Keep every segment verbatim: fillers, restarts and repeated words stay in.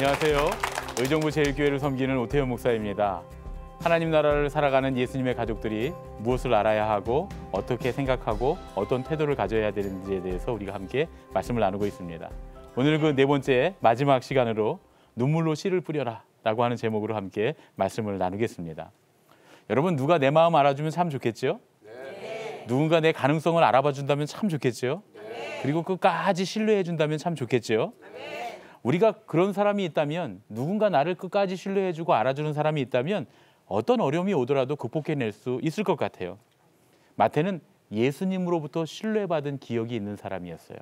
안녕하세요. 의정부 제일교회를 섬기는 오태현 목사입니다. 하나님 나라를 살아가는 예수님의 가족들이 무엇을 알아야 하고 어떻게 생각하고 어떤 태도를 가져야 되는지에 대해서 우리가 함께 말씀을 나누고 있습니다. 오늘 그 네 번째 마지막 시간으로 눈물로 씨를 뿌려라 라고 하는 제목으로 함께 말씀을 나누겠습니다. 여러분, 누가 내 마음 알아주면 참 좋겠죠? 네. 누군가 내 가능성을 알아봐 준다면 참 좋겠죠? 네. 그리고 끝까지 신뢰해 준다면 참 좋겠죠? 네. 우리가 그런 사람이 있다면, 누군가 나를 끝까지 신뢰해 주고 알아주는 사람이 있다면 어떤 어려움이 오더라도 극복해낼 수 있을 것 같아요. 마태는 예수님으로부터 신뢰받은 기억이 있는 사람이었어요.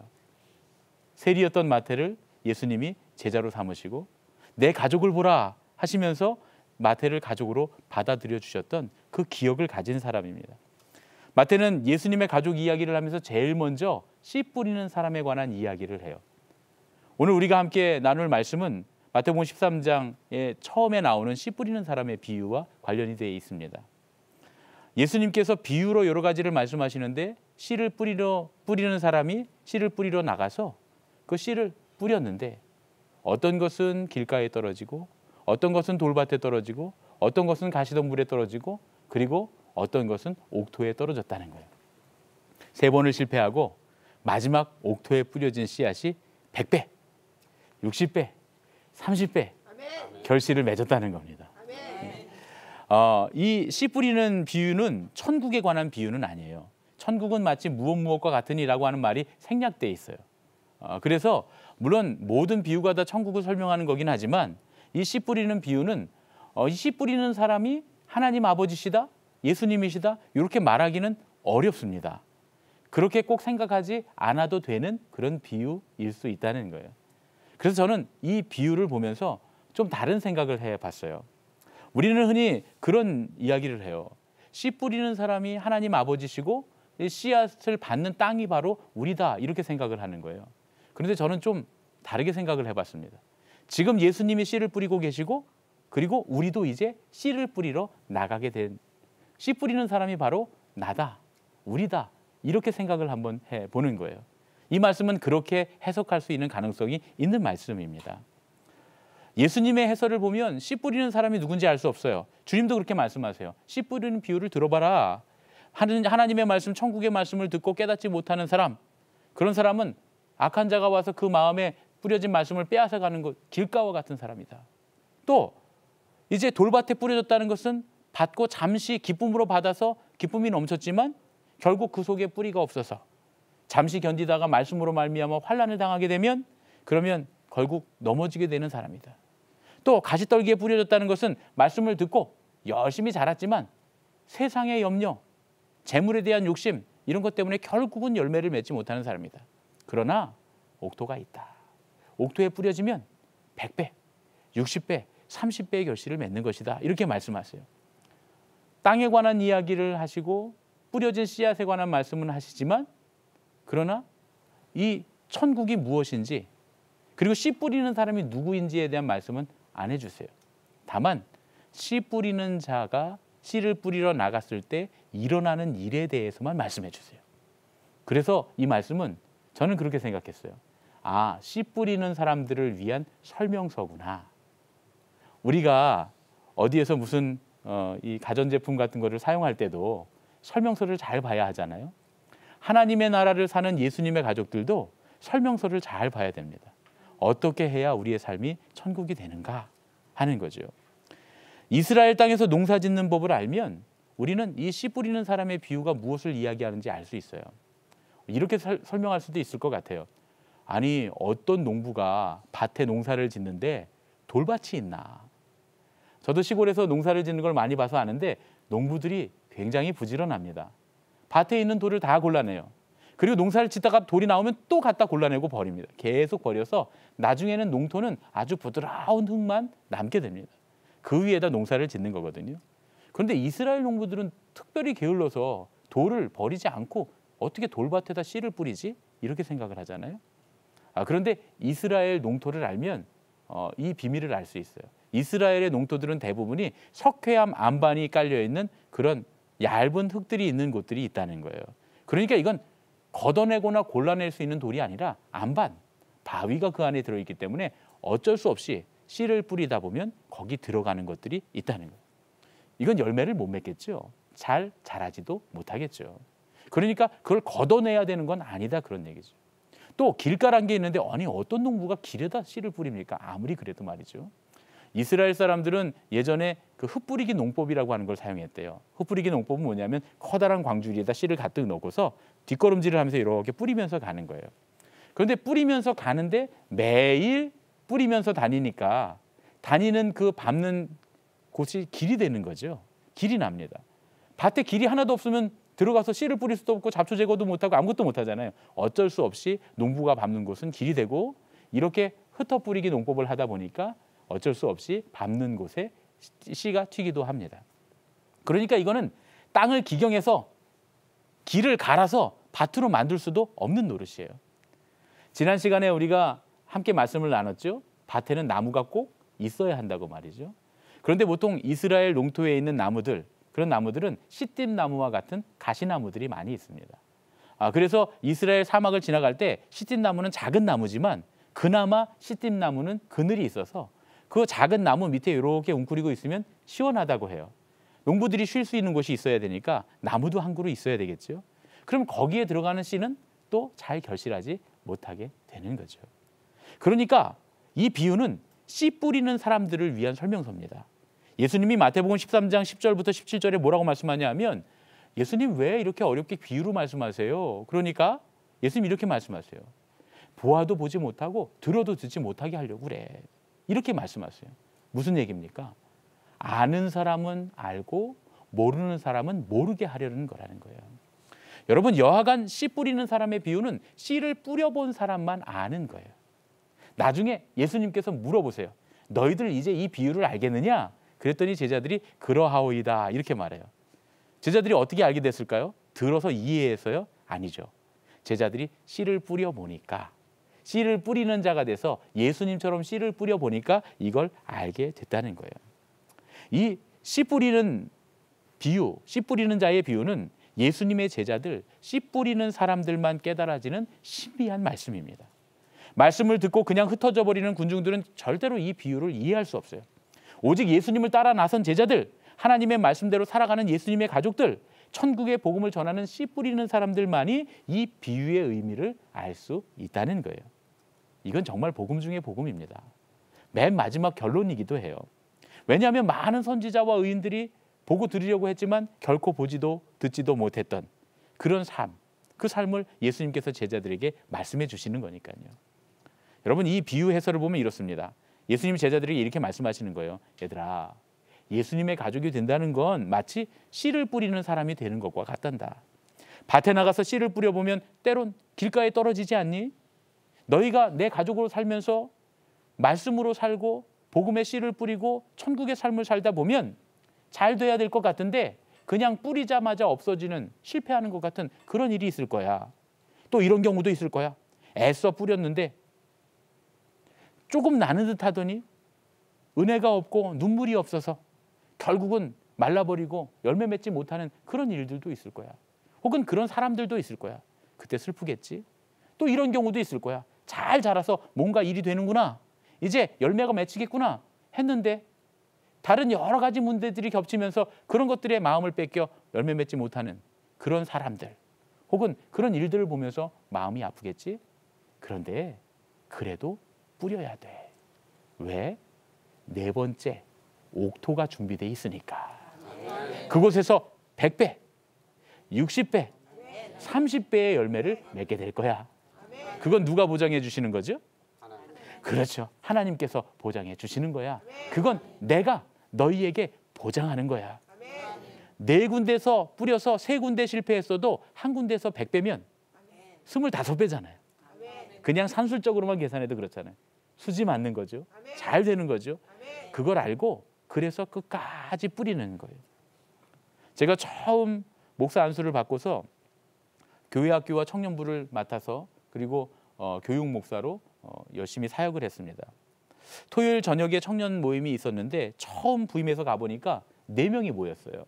세리였던 마태를 예수님이 제자로 삼으시고 내 가족을 보라 하시면서 마태를 가족으로 받아들여 주셨던 그 기억을 가진 사람입니다. 마태는 예수님의 가족 이야기를 하면서 제일 먼저 씨 뿌리는 사람에 관한 이야기를 해요. 오늘 우리가 함께 나눌 말씀은 마태복음 십삼 장에 처음에 나오는 씨 뿌리는 사람의 비유와 관련이 되어 있습니다. 예수님께서 비유로 여러 가지를 말씀하시는데 씨를 뿌리러, 뿌리는 사람이 씨를 뿌리러 나가서 그 씨를 뿌렸는데 어떤 것은 길가에 떨어지고 어떤 것은 돌밭에 떨어지고 어떤 것은 가시덤불에 떨어지고 그리고 어떤 것은 옥토에 떨어졌다는 거예요. 세 번을 실패하고 마지막 옥토에 뿌려진 씨앗이 백 배, 육십 배, 삼십 배 아멘. 결실을 맺었다는 겁니다. 아멘. 어, 이 씨 뿌리는 비유는 천국에 관한 비유는 아니에요. 천국은 마치 무엇 무엇과 같으니라고 하는 말이 생략돼 있어요. 어, 그래서 물론 모든 비유가 다 천국을 설명하는 거긴 하지만 이 씨 뿌리는 비유는 어, 이 씨 뿌리는 사람이 하나님 아버지시다, 예수님이시다 이렇게 말하기는 어렵습니다. 그렇게 꼭 생각하지 않아도 되는 그런 비유일 수 있다는 거예요. 그래서 저는 이 비유를 보면서 좀 다른 생각을 해봤어요. 우리는 흔히 그런 이야기를 해요. 씨 뿌리는 사람이 하나님 아버지시고 씨앗을 받는 땅이 바로 우리다 이렇게 생각을 하는 거예요. 그런데 저는 좀 다르게 생각을 해봤습니다. 지금 예수님이 씨를 뿌리고 계시고 그리고 우리도 이제 씨를 뿌리러 나가게 된, 씨 뿌리는 사람이 바로 나다, 우리다 이렇게 생각을 한번 해보는 거예요. 이 말씀은 그렇게 해석할 수 있는 가능성이 있는 말씀입니다. 예수님의 해설을 보면 씨 뿌리는 사람이 누군지 알 수 없어요. 주님도 그렇게 말씀하세요. 씨 뿌리는 비유를 들어봐라. 하나님의 말씀, 천국의 말씀을 듣고 깨닫지 못하는 사람, 그런 사람은 악한 자가 와서 그 마음에 뿌려진 말씀을 빼앗아 가는 것, 길가와 같은 사람이다. 또 이제 돌밭에 뿌려졌다는 것은 받고 잠시 기쁨으로 받아서 기쁨이 넘쳤지만 결국 그 속에 뿌리가 없어서 잠시 견디다가 말씀으로 말미암아 환난을 당하게 되면 그러면 결국 넘어지게 되는 사람이다. 또 가시떨기에 뿌려졌다는 것은 말씀을 듣고 열심히 자랐지만 세상의 염려, 재물에 대한 욕심 이런 것 때문에 결국은 열매를 맺지 못하는 사람이다. 그러나 옥토가 있다. 옥토에 뿌려지면 백 배, 육십 배, 삼십 배의 결실을 맺는 것이다. 이렇게 말씀하세요. 땅에 관한 이야기를 하시고 뿌려진 씨앗에 관한 말씀은 하시지만 그러나 이 천국이 무엇인지 그리고 씨 뿌리는 사람이 누구인지에 대한 말씀은 안 해주세요. 다만 씨 뿌리는 자가 씨를 뿌리러 나갔을 때 일어나는 일에 대해서만 말씀해 주세요. 그래서 이 말씀은 저는 그렇게 생각했어요. 아, 씨 뿌리는 사람들을 위한 설명서구나. 우리가 어디에서 무슨 어, 이 가전제품 같은 거를 사용할 때도 설명서를 잘 봐야 하잖아요. 하나님의 나라를 사는 예수님의 가족들도 설명서를 잘 봐야 됩니다. 어떻게 해야 우리의 삶이 천국이 되는가 하는 거죠. 이스라엘 땅에서 농사 짓는 법을 알면 우리는 이 씨 뿌리는 사람의 비유가 무엇을 이야기하는지 알 수 있어요. 이렇게 설, 설명할 수도 있을 것 같아요. 아니, 어떤 농부가 밭에 농사를 짓는데 돌밭이 있나. 저도 시골에서 농사를 짓는 걸 많이 봐서 아는데 농부들이 굉장히 부지런합니다. 밭에 있는 돌을 다 골라내요. 그리고 농사를 짓다가 돌이 나오면 또 갖다 골라내고 버립니다. 계속 버려서 나중에는 농토는 아주 부드러운 흙만 남게 됩니다. 그 위에다 농사를 짓는 거거든요. 그런데 이스라엘 농부들은 특별히 게을러서 돌을 버리지 않고 어떻게 돌밭에다 씨를 뿌리지? 이렇게 생각을 하잖아요. 아, 그런데 이스라엘 농토를 알면 어, 이 비밀을 알 수 있어요. 이스라엘의 농토들은 대부분이 석회암 암반이 깔려있는 그런 얇은 흙들이 있는 곳들이 있다는 거예요. 그러니까 이건 걷어내거나 골라낼 수 있는 돌이 아니라 암반, 바위가 그 안에 들어있기 때문에 어쩔 수 없이 씨를 뿌리다 보면 거기 들어가는 것들이 있다는 거예요. 이건 열매를 못 맺겠죠. 잘 자라지도 못하겠죠. 그러니까 그걸 걷어내야 되는 건 아니다, 그런 얘기죠. 또 길가란 게 있는데 아니 어떤 농부가 길에다 씨를 뿌립니까? 아무리 그래도 말이죠. 이스라엘 사람들은 예전에 그 흩뿌리기 농법이라고 하는 걸 사용했대요. 흩뿌리기 농법은 뭐냐면 커다란 광주리에다 씨를 가득 넣고서 뒷걸음질을 하면서 이렇게 뿌리면서 가는 거예요. 그런데 뿌리면서 가는데 매일 뿌리면서 다니니까 다니는 그 밟는 곳이 길이 되는 거죠. 길이 납니다. 밭에 길이 하나도 없으면 들어가서 씨를 뿌릴 수도 없고 잡초 제거도 못하고 아무것도 못하잖아요. 어쩔 수 없이 농부가 밟는 곳은 길이 되고, 이렇게 흩어뿌리기 농법을 하다 보니까 어쩔 수 없이 밟는 곳에 씨가 튀기도 합니다. 그러니까 이거는 땅을 기경해서 길을 갈아서 밭으로 만들 수도 없는 노릇이에요. 지난 시간에 우리가 함께 말씀을 나눴죠. 밭에는 나무가 꼭 있어야 한다고 말이죠. 그런데 보통 이스라엘 농토에 있는 나무들, 그런 나무들은 시띠나무와 같은 가시나무들이 많이 있습니다. 아, 그래서 이스라엘 사막을 지나갈 때 시띠나무는 작은 나무지만 그나마 시띠나무는 그늘이 있어서 그 작은 나무 밑에 이렇게 웅크리고 있으면 시원하다고 해요. 농부들이 쉴 수 있는 곳이 있어야 되니까 나무도 한 그루 있어야 되겠죠. 그럼 거기에 들어가는 씨는 또 잘 결실하지 못하게 되는 거죠. 그러니까 이 비유는 씨 뿌리는 사람들을 위한 설명서입니다. 예수님이 마태복음 십삼 장 십 절부터 십칠 절에 뭐라고 말씀하냐 하면, 예수님 왜 이렇게 어렵게 비유로 말씀하세요? 그러니까 예수님이 이렇게 말씀하세요. 보아도 보지 못하고 들어도 듣지 못하게 하려고 그래. 이렇게 말씀하세요. 무슨 얘기입니까? 아는 사람은 알고 모르는 사람은 모르게 하려는 거라는 거예요. 여러분, 여하간 씨 뿌리는 사람의 비유는 씨를 뿌려본 사람만 아는 거예요. 나중에 예수님께서 물어보세요. 너희들 이제 이 비유를 알겠느냐? 그랬더니 제자들이 그러하오이다, 이렇게 말해요. 제자들이 어떻게 알게 됐을까요? 들어서 이해해서요? 아니죠. 제자들이 씨를 뿌려보니까, 씨를 뿌리는 자가 돼서 예수님처럼 씨를 뿌려보니까 이걸 알게 됐다는 거예요. 이 씨 뿌리는 비유, 씨 뿌리는 자의 비유는 예수님의 제자들, 씨 뿌리는 사람들만 깨달아지는 신비한 말씀입니다. 말씀을 듣고 그냥 흩어져 버리는 군중들은 절대로 이 비유를 이해할 수 없어요. 오직 예수님을 따라 나선 제자들, 하나님의 말씀대로 살아가는 예수님의 가족들, 천국의 복음을 전하는 씨 뿌리는 사람들만이 이 비유의 의미를 알 수 있다는 거예요. 이건 정말 복음 중의 복음입니다. 맨 마지막 결론이기도 해요. 왜냐하면 많은 선지자와 의인들이 보고 들으려고 했지만 결코 보지도 듣지도 못했던 그런 삶, 그 삶을 예수님께서 제자들에게 말씀해 주시는 거니까요. 여러분, 이 비유 해설을 보면 이렇습니다. 예수님 제자들에게 이렇게 말씀하시는 거예요. 얘들아, 예수님의 가족이 된다는 건 마치 씨를 뿌리는 사람이 되는 것과 같단다. 밭에 나가서 씨를 뿌려보면 때론 길가에 떨어지지 않니? 너희가 내 가족으로 살면서 말씀으로 살고 복음의 씨를 뿌리고 천국의 삶을 살다 보면 잘 돼야 될 것 같은데 그냥 뿌리자마자 없어지는, 실패하는 것 같은 그런 일이 있을 거야. 또 이런 경우도 있을 거야. 애써 뿌렸는데 조금 나는 듯 하더니 은혜가 없고 눈물이 없어서 결국은 말라버리고 열매 맺지 못하는 그런 일들도 있을 거야. 혹은 그런 사람들도 있을 거야. 그때 슬프겠지. 또 이런 경우도 있을 거야. 잘 자라서 뭔가 일이 되는구나, 이제 열매가 맺히겠구나 했는데 다른 여러 가지 문제들이 겹치면서 그런 것들의 마음을 뺏겨 열매 맺지 못하는 그런 사람들, 혹은 그런 일들을 보면서 마음이 아프겠지. 그런데 그래도 뿌려야 돼. 왜? 네 번째 옥토가 준비되어 있으니까. 그곳에서 백 배, 육십 배, 삼십 배의 열매를 맺게 될 거야. 그건 누가 보장해 주시는 거죠? 그렇죠. 하나님께서 보장해 주시는 거야. 그건 내가 너희에게 보장하는 거야. 네 군데서 뿌려서 세 군데 실패했어도 한 군데서 백 배면 스물다섯 배잖아요. 그냥 산술적으로만 계산해도 그렇잖아요. 수지 맞는 거죠. 잘 되는 거죠. 그걸 알고 그래서 끝까지 뿌리는 거예요. 제가 처음 목사 안수를 받고서 교회학교와 청년부를 맡아서, 그리고 어, 교육 목사로 어, 열심히 사역을 했습니다. 토요일 저녁에 청년 모임이 있었는데 처음 부임해서 가보니까 네 명이 모였어요.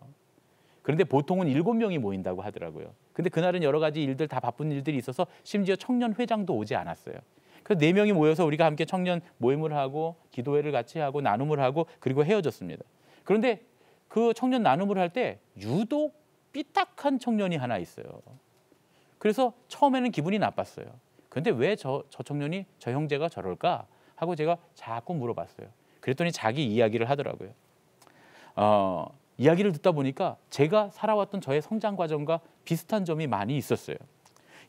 그런데 보통은 일곱 명이 모인다고 하더라고요. 근데 그날은 여러 가지 일들, 다 바쁜 일들이 있어서 심지어 청년 회장도 오지 않았어요. 그래서 네 명이 모여서 우리가 함께 청년 모임을 하고 기도회를 같이 하고 나눔을 하고 그리고 헤어졌습니다. 그런데 그 청년 나눔을 할 때 유독 삐딱한 청년이 하나 있어요. 그래서 처음에는 기분이 나빴어요. 근데 왜 저, 저 청년이, 저 형제가 저럴까 하고 제가 자꾸 물어봤어요. 그랬더니 자기 이야기를 하더라고요. 어, 이야기를 듣다 보니까 제가 살아왔던 저의 성장 과정과 비슷한 점이 많이 있었어요.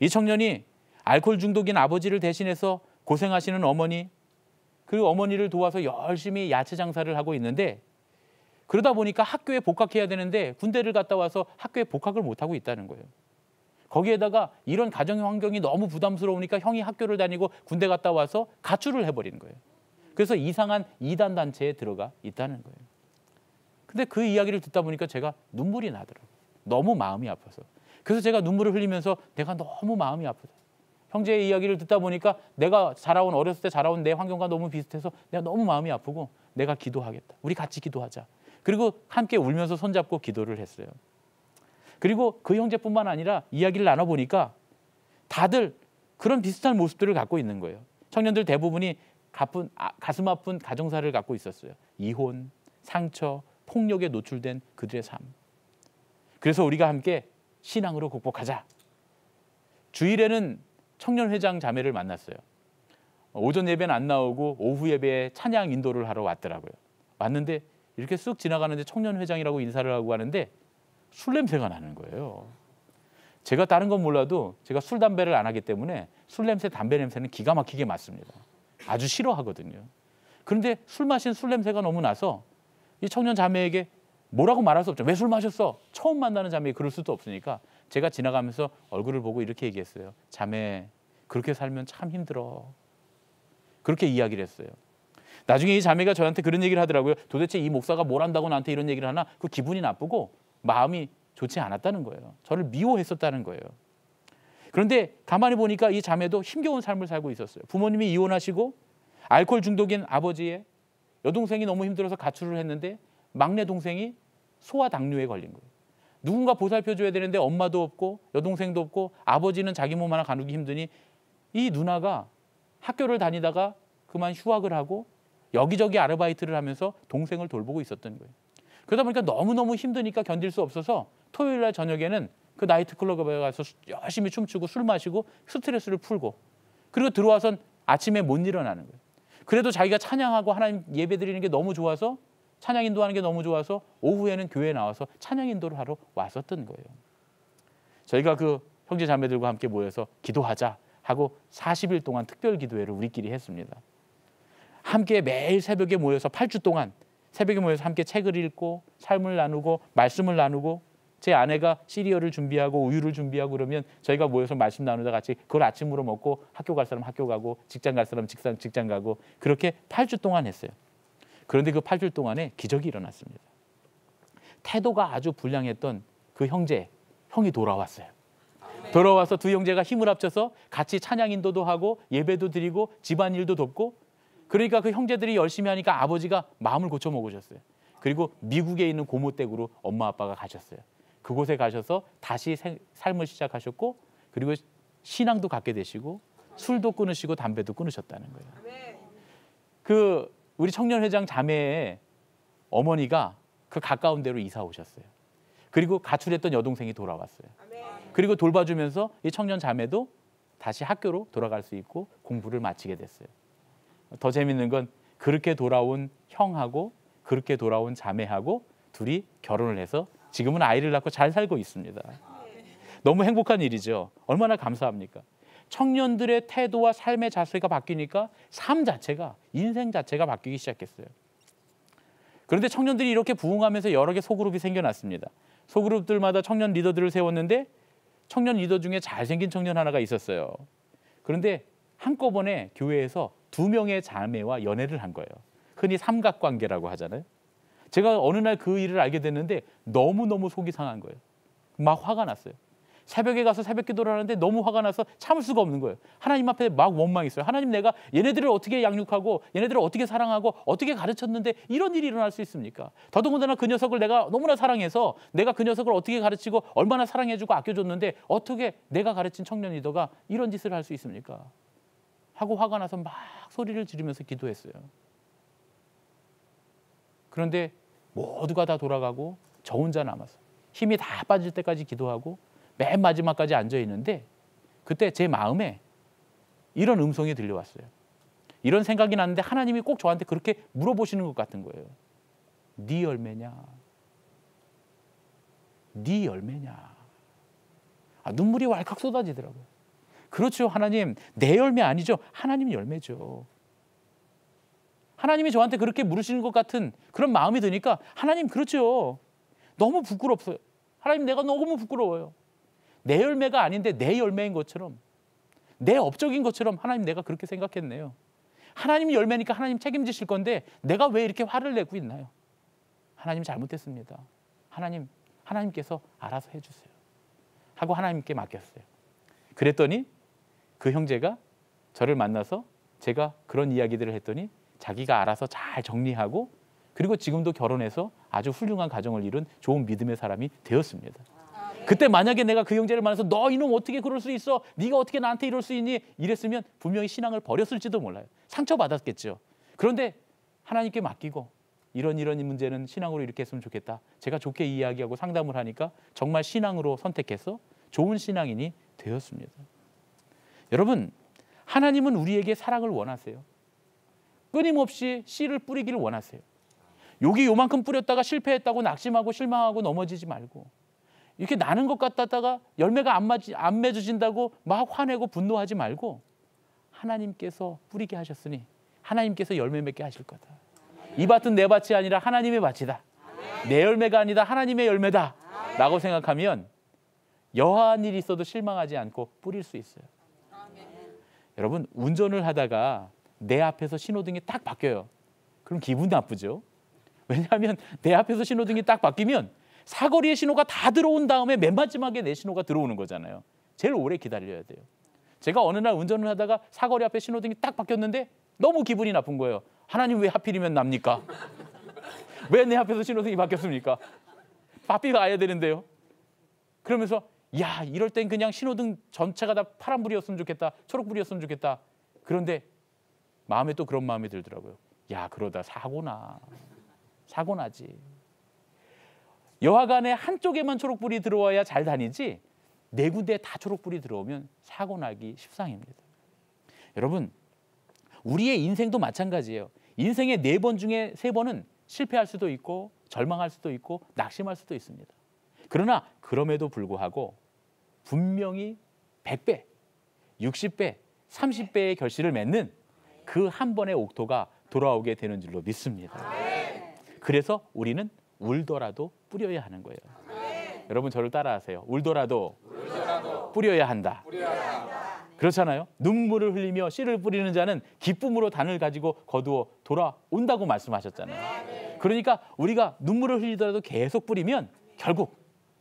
이 청년이 알코올 중독인 아버지를 대신해서 고생하시는 어머니, 그리고 어머니를 도와서 열심히 야채 장사를 하고 있는데, 그러다 보니까 학교에 복학해야 되는데 군대를 갔다 와서 학교에 복학을 못하고 있다는 거예요. 거기에다가 이런 가정 환경이 너무 부담스러우니까 형이 학교를 다니고 군대 갔다 와서 가출을 해버린 거예요. 그래서 이상한 이단 단체에 들어가 있다는 거예요. 근데 그 이야기를 듣다 보니까 제가 눈물이 나더라고요. 너무 마음이 아파서. 그래서 제가 눈물을 흘리면서 내가 너무 마음이 아프다. 형제의 이야기를 듣다 보니까 내가 자라온, 어렸을 때 자라온 내 환경과 너무 비슷해서 내가 너무 마음이 아프고 내가 기도하겠다. 우리 같이 기도하자. 그리고 함께 울면서 손잡고 기도를 했어요. 그리고 그 형제뿐만 아니라 이야기를 나눠보니까 다들 그런 비슷한 모습들을 갖고 있는 거예요. 청년들 대부분이 가쁜, 아, 가슴 아픈 가정사를 갖고 있었어요. 이혼, 상처, 폭력에 노출된 그들의 삶. 그래서 우리가 함께 신앙으로 극복하자. 주일에는 청년회장 자매를 만났어요. 오전 예배는 안 나오고 오후 예배에 찬양 인도를 하러 왔더라고요. 왔는데 이렇게 쓱 지나가는데 청년회장이라고 인사를 하고 가는데 술 냄새가 나는 거예요. 제가 다른 건 몰라도 제가 술, 담배를 안 하기 때문에 술 냄새, 담배 냄새는 기가 막히게 맡습니다. 아주 싫어하거든요. 그런데 술 마신 술 냄새가 너무 나서 이 청년 자매에게 뭐라고 말할 수 없죠. 왜 술 마셨어? 처음 만나는 자매에게 그럴 수도 없으니까 제가 지나가면서 얼굴을 보고 이렇게 얘기했어요. 자매, 그렇게 살면 참 힘들어. 그렇게 이야기를 했어요. 나중에 이 자매가 저한테 그런 얘기를 하더라고요. 도대체 이 목사가 뭘 한다고 나한테 이런 얘기를 하나? 그 기분이 나쁘고 마음이 좋지 않았다는 거예요. 저를 미워했었다는 거예요. 그런데 가만히 보니까 이 자매도 힘겨운 삶을 살고 있었어요. 부모님이 이혼하시고 알코올 중독인 아버지의 여동생이 너무 힘들어서 가출을 했는데 막내 동생이 소아당뇨에 걸린 거예요. 누군가 보살펴줘야 되는데 엄마도 없고 여동생도 없고 아버지는 자기 몸 하나 가누기 힘드니 이 누나가 학교를 다니다가 그만 휴학을 하고 여기저기 아르바이트를 하면서 동생을 돌보고 있었던 거예요. 그러다 보니까 너무너무 힘드니까 견딜 수 없어서 토요일 날 저녁에는 그 나이트클럽에 가서 열심히 춤추고 술 마시고 스트레스를 풀고 그리고 들어와선 아침에 못 일어나는 거예요. 그래도 자기가 찬양하고 하나님 예배 드리는 게 너무 좋아서 찬양 인도하는 게 너무 좋아서 오후에는 교회에 나와서 찬양 인도를 하러 왔었던 거예요. 저희가 그 형제 자매들과 함께 모여서 기도하자 하고 사십 일 동안 특별 기도회를 우리끼리 했습니다. 함께 매일 새벽에 모여서 팔 주 동안 새벽에 모여서 함께 책을 읽고 삶을 나누고 말씀을 나누고 제 아내가 시리얼을 준비하고 우유를 준비하고 그러면 저희가 모여서 말씀 나누다 같이 그걸 아침으로 먹고 학교 갈 사람 학교 가고 직장 갈 사람 직장, 직장 가고 그렇게 팔 주 동안 했어요. 그런데 그 팔 주 동안에 기적이 일어났습니다. 태도가 아주 불량했던 그 형제, 형이 돌아왔어요. 돌아와서 두 형제가 힘을 합쳐서 같이 찬양 인도도 하고 예배도 드리고 집안일도 돕고 그러니까 그 형제들이 열심히 하니까 아버지가 마음을 고쳐 먹으셨어요. 그리고 미국에 있는 고모 댁으로 엄마 아빠가 가셨어요. 그곳에 가셔서 다시 생, 삶을 시작하셨고 그리고 신앙도 갖게 되시고 술도 끊으시고 담배도 끊으셨다는 거예요. 그 우리 청년회장 자매의 어머니가 그 가까운 데로 이사 오셨어요. 그리고 가출했던 여동생이 돌아왔어요. 그리고 돌봐주면서 이 청년 자매도 다시 학교로 돌아갈 수 있고 공부를 마치게 됐어요. 더 재밌는 건 그렇게 돌아온 형하고 그렇게 돌아온 자매하고 둘이 결혼을 해서 지금은 아이를 낳고 잘 살고 있습니다. 너무 행복한 일이죠. 얼마나 감사합니까? 청년들의 태도와 삶의 자세가 바뀌니까 삶 자체가, 인생 자체가 바뀌기 시작했어요. 그런데 청년들이 이렇게 부흥하면서 여러 개 소그룹이 생겨났습니다. 소그룹들마다 청년 리더들을 세웠는데 청년 리더 중에 잘생긴 청년 하나가 있었어요. 그런데 한꺼번에 교회에서 두 명의 자매와 연애를 한 거예요. 흔히 삼각관계라고 하잖아요. 제가 어느 날 그 일을 알게 됐는데 너무너무 속이 상한 거예요. 막 화가 났어요. 새벽에 가서 새벽 기도를 하는데 너무 화가 나서 참을 수가 없는 거예요. 하나님 앞에 막 원망했어요. 하나님, 내가 얘네들을 어떻게 양육하고 얘네들을 어떻게 사랑하고 어떻게 가르쳤는데 이런 일이 일어날 수 있습니까? 더더군다나 그 녀석을 내가 너무나 사랑해서 내가 그 녀석을 어떻게 가르치고 얼마나 사랑해주고 아껴줬는데 어떻게 내가 가르친 청년 리더가 이런 짓을 할 수 있습니까? 하고 화가 나서 막 소리를 지르면서 기도했어요. 그런데 모두가 다 돌아가고 저 혼자 남았어. 힘이 다 빠질 때까지 기도하고 맨 마지막까지 앉아있는데 그때 제 마음에 이런 음성이 들려왔어요. 이런 생각이 났는데 하나님이 꼭 저한테 그렇게 물어보시는 것 같은 거예요. 네 열매냐? 네 열매냐? 아, 눈물이 왈칵 쏟아지더라고요. 그렇죠, 하나님. 내 열매 아니죠. 하나님 열매죠. 하나님이 저한테 그렇게 물으시는 것 같은 그런 마음이 드니까 하나님 그렇죠. 너무 부끄럽어요. 하나님 내가 너무 부끄러워요. 내 열매가 아닌데 내 열매인 것처럼, 내 업적인 것처럼 하나님 내가 그렇게 생각했네요. 하나님 열매니까 하나님 책임지실 건데 내가 왜 이렇게 화를 내고 있나요? 하나님 잘못했습니다. 하나님, 하나님께서 알아서 해주세요. 하고 하나님께 맡겼어요. 그랬더니 그 형제가 저를 만나서 제가 그런 이야기들을 했더니 자기가 알아서 잘 정리하고 그리고 지금도 결혼해서 아주 훌륭한 가정을 이룬 좋은 믿음의 사람이 되었습니다. 그때 만약에 내가 그 형제를 만나서 너 이놈 어떻게 그럴 수 있어? 네가 어떻게 나한테 이럴 수 있니? 이랬으면 분명히 신앙을 버렸을지도 몰라요. 상처받았겠죠. 그런데 하나님께 맡기고 이런 이런 문제는 신앙으로 이렇게 했으면 좋겠다. 제가 좋게 이야기하고 상담을 하니까 정말 신앙으로 선택해서 좋은 신앙인이 되었습니다. 여러분, 하나님은 우리에게 사랑을 원하세요. 끊임없이 씨를 뿌리기를 원하세요. 여기 요만큼 뿌렸다가 실패했다고 낙심하고 실망하고 넘어지지 말고 이렇게 나는 것 같다가 열매가 안, 맞이, 안 맺어진다고 막 화내고 분노하지 말고 하나님께서 뿌리게 하셨으니 하나님께서 열매 맺게 하실 거다. 이 밭은 내 밭이 아니라 하나님의 밭이다. 내 열매가 아니다. 하나님의 열매다. 라고 생각하면 여하한 일이 있어도 실망하지 않고 뿌릴 수 있어요. 여러분, 운전을 하다가 내 앞에서 신호등이 딱 바뀌어요. 그럼 기분 나쁘죠? 왜냐하면 내 앞에서 신호등이 딱 바뀌면 사거리의 신호가 다 들어온 다음에 맨 마지막에 내 신호가 들어오는 거잖아요. 제일 오래 기다려야 돼요. 제가 어느 날 운전을 하다가 사거리 앞에 신호등이 딱 바뀌었는데 너무 기분이 나쁜 거예요. 하나님 왜 하필이면 납니까? 왜 내 앞에서 신호등이 바뀌었습니까? 바삐 가야 되는데요. 그러면서 야, 이럴 땐 그냥 신호등 전체가 다 파란불이었으면 좋겠다. 초록불이었으면 좋겠다. 그런데 마음에 또 그런 마음이 들더라고요. 야, 그러다 사고나. 사고 나지. 여하간에 한쪽에만 초록불이 들어와야 잘 다니지 네 군데 다 초록불이 들어오면 사고 나기 십상입니다. 여러분, 우리의 인생도 마찬가지예요. 인생의 네 번 중에 세 번은 실패할 수도 있고 절망할 수도 있고 낙심할 수도 있습니다. 그러나 그럼에도 불구하고 분명히 백 배, 육십 배, 삼십 배의 결실을 맺는 그 한 번의 옥토가 돌아오게 되는 줄로 믿습니다. 그래서 우리는 울더라도 뿌려야 하는 거예요. 네. 여러분 저를 따라하세요. 울더라도, 울더라도 뿌려야, 한다. 뿌려야 한다. 그렇잖아요. 눈물을 흘리며 씨를 뿌리는 자는 기쁨으로 단을 가지고 거두어 돌아온다고 말씀하셨잖아요. 네. 그러니까 우리가 눈물을 흘리더라도 계속 뿌리면 결국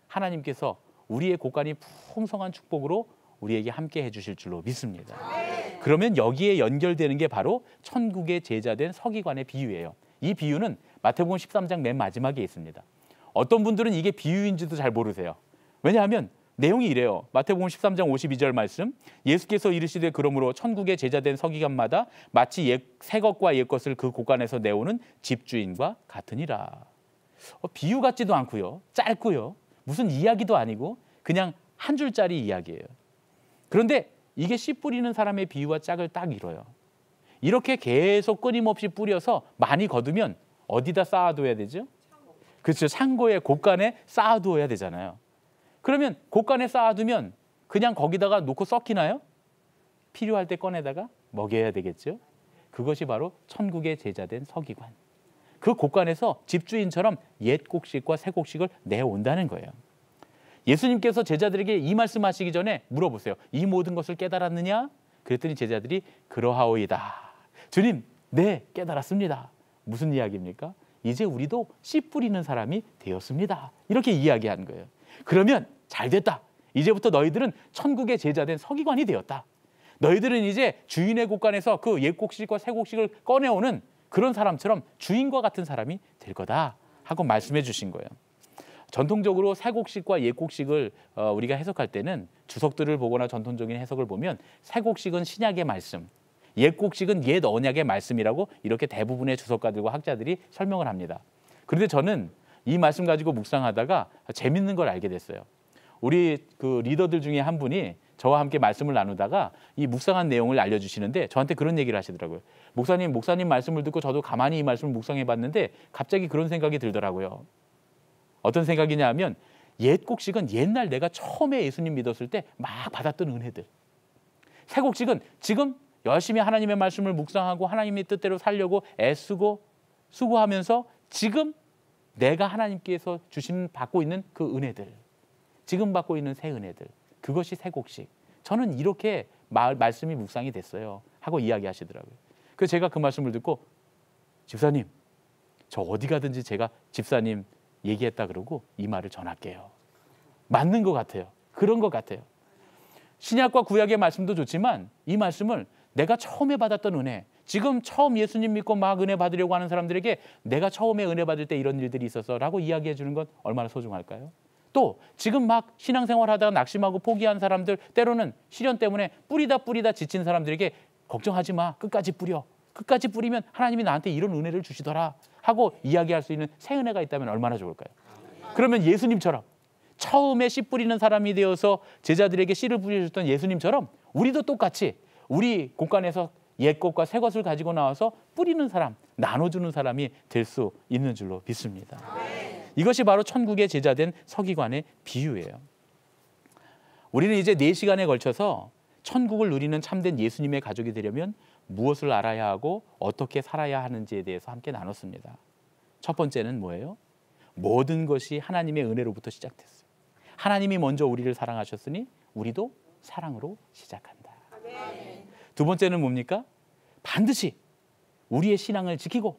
하나님께서 우리의 고간이 풍성한 축복으로 우리에게 함께 해주실 줄로 믿습니다. 네. 그러면 여기에 연결되는 게 바로 천국의 제자된 서기관의 비유예요. 이 비유는 마태복음 십삼 장 맨 마지막에 있습니다. 어떤 분들은 이게 비유인지도 잘 모르세요. 왜냐하면 내용이 이래요. 마태복음 십삼 장 오십이 절 말씀. 예수께서 이르시되 그러므로 천국의 제자된 서기관마다 마치 새 것과 옛 것을 그 곳간에서 내오는 집주인과 같으니라. 어, 비유 같지도 않고요. 짧고요. 무슨 이야기도 아니고 그냥 한 줄짜리 이야기예요. 그런데 이게 씨 뿌리는 사람의 비유와 짝을 딱 이뤄요. 이렇게 계속 끊임없이 뿌려서 많이 거두면 어디다 쌓아둬야 되죠? 그렇죠. 창고에 곳간에 쌓아두어야 되잖아요. 그러면 곳간에 쌓아두면 그냥 거기다가 놓고 썩히나요? 필요할 때 꺼내다가 먹여야 되겠죠. 그것이 바로 천국의 제자된 서기관. 그 곳간에서 집주인처럼 옛 곡식과 새 곡식을 내온다는 거예요. 예수님께서 제자들에게 이 말씀하시기 전에 물어보세요. 이 모든 것을 깨달았느냐? 그랬더니 제자들이 그러하오이다. 주님, 네, 깨달았습니다. 무슨 이야기입니까? 이제 우리도 씨 뿌리는 사람이 되었습니다. 이렇게 이야기한 거예요. 그러면 잘 됐다. 이제부터 너희들은 천국의 제자된 서기관이 되었다. 너희들은 이제 주인의 곳간에서 그 옛 곡식과 새 곡식을 꺼내오는 그런 사람처럼 주인과 같은 사람이 될 거다 하고 말씀해 주신 거예요. 전통적으로 새 곡식과 옛 곡식을 우리가 해석할 때는 주석들을 보거나 전통적인 해석을 보면 새 곡식은 신약의 말씀, 옛 곡식은 옛 언약의 말씀이라고 이렇게 대부분의 주석가들과 학자들이 설명을 합니다. 그런데 저는 이 말씀 가지고 묵상하다가 재밌는 걸 알게 됐어요. 우리 그 리더들 중에 한 분이 저와 함께 말씀을 나누다가 이 묵상한 내용을 알려주시는데 저한테 그런 얘기를 하시더라고요. 목사님, 목사님 말씀을 듣고 저도 가만히 이 말씀을 묵상해봤는데 갑자기 그런 생각이 들더라고요. 어떤 생각이냐 하면 옛 곡식은 옛날 내가 처음에 예수님 믿었을 때 막 받았던 은혜들, 새 곡식은 지금 열심히 하나님의 말씀을 묵상하고 하나님의 뜻대로 살려고 애쓰고 수고하면서 지금 내가 하나님께서 주시는 받고 있는 그 은혜들, 지금 받고 있는 새 은혜들, 그것이 새 곡식. 저는 이렇게 말, 말씀이 묵상이 됐어요 하고 이야기하시더라고요. 그래서 제가 그 말씀을 듣고 집사님, 저 어디 가든지 제가 집사님 얘기했다 그러고 이 말을 전할게요. 맞는 것 같아요. 그런 것 같아요. 신약과 구약의 말씀도 좋지만 이 말씀을 내가 처음에 받았던 은혜, 지금 처음 예수님 믿고 막 은혜 받으려고 하는 사람들에게 내가 처음에 은혜 받을 때 이런 일들이 있었어 라고 이야기해 주는 건 얼마나 소중할까요? 또 지금 막 신앙생활 하다가 낙심하고 포기한 사람들, 때로는 시련 때문에 뿌리다 뿌리다 지친 사람들에게 걱정하지 마, 끝까지 뿌려, 끝까지 뿌리면 하나님이 나한테 이런 은혜를 주시더라 하고 이야기할 수 있는 새 은혜가 있다면 얼마나 좋을까요? 그러면 예수님처럼 처음에 씨 뿌리는 사람이 되어서 제자들에게 씨를 뿌려주셨던 예수님처럼 우리도 똑같이 우리 곳간에서 옛 것과 새 것을 가지고 나와서 뿌리는 사람, 나눠주는 사람이 될 수 있는 줄로 믿습니다. 이것이 바로 천국의 제자된 서기관의 비유예요. 우리는 이제 네 시간에 걸쳐서 천국을 누리는 참된 예수님의 가족이 되려면 무엇을 알아야 하고 어떻게 살아야 하는지에 대해서 함께 나눴습니다. 첫 번째는 뭐예요? 모든 것이 하나님의 은혜로부터 시작됐어요. 하나님이 먼저 우리를 사랑하셨으니 우리도 사랑으로 시작한다. 두 번째는 뭡니까? 반드시 우리의 신앙을 지키고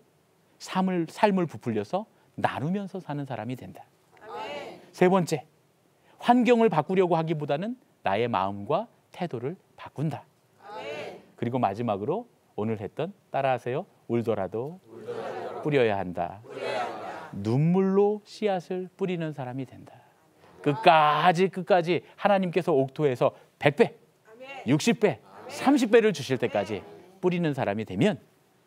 삶을, 삶을 부풀려서 나누면서 사는 사람이 된다. 세 번째, 환경을 바꾸려고 하기보다는 나의 마음과 태도를 바꾼다. 그리고 마지막으로 오늘 했던 따라하세요. 울더라도, 울더라도 뿌려야 한다. 뿌려야 한다. 눈물로 씨앗을 뿌리는 사람이 된다. 아멘. 끝까지 끝까지 하나님께서 옥토에서 백 배, 아멘. 육십 배, 아멘. 삼십 배를 주실 때까지 뿌리는 사람이 되면,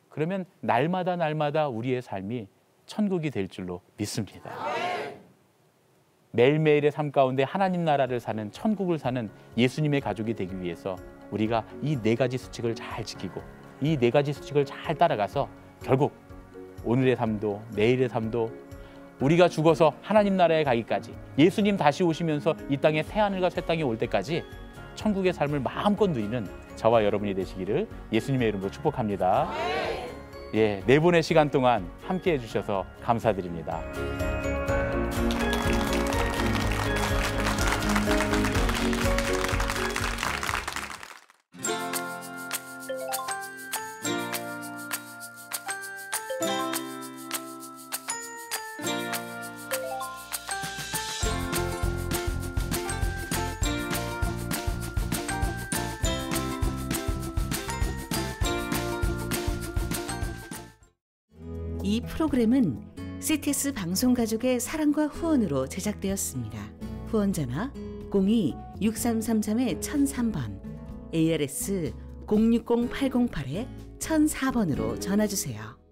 그러면 날마다 날마다 우리의 삶이 천국이 될 줄로 믿습니다. 아멘. 매일매일의 삶 가운데 하나님 나라를 사는, 천국을 사는 예수님의 가족이 되기 위해서 우리가 이 네 가지 수칙을 잘 지키고 이 네 가지 수칙을 잘 따라가서 결국 오늘의 삶도 내일의 삶도 우리가 죽어서 하나님 나라에 가기까지, 예수님 다시 오시면서 이 땅에 새하늘과 새 땅이 올 때까지 천국의 삶을 마음껏 누리는 저와 여러분이 되시기를 예수님의 이름으로 축복합니다. 예, 네 분의 시간 동안 함께해 주셔서 감사드립니다. 이 프로그램은 씨티에스 방송 가족의 사랑과 후원으로 제작되었습니다. 후원전화 공이 육삼삼삼 천삼 번, 에이알에스 공육공 팔공팔 천사 번으로 전화주세요.